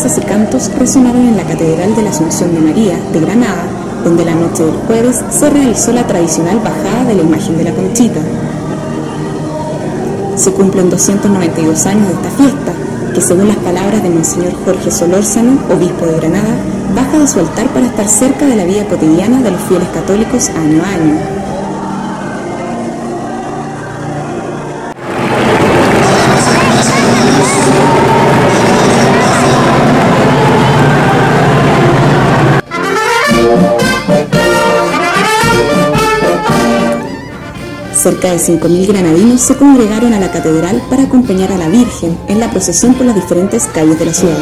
danzas y cantos resonaron en la Catedral de la Asunción de María, de Granada, donde la noche del jueves se realizó la tradicional bajada de la imagen de la Conchita. Se cumplen 292 años de esta fiesta, que según las palabras de Monseñor Jorge Solórzano, obispo de Granada, baja de su altar para estar cerca de la vida cotidiana de los fieles católicos año a año. Cerca de 5.000 granadinos se congregaron a la catedral para acompañar a la Virgen en la procesión por las diferentes calles de la ciudad.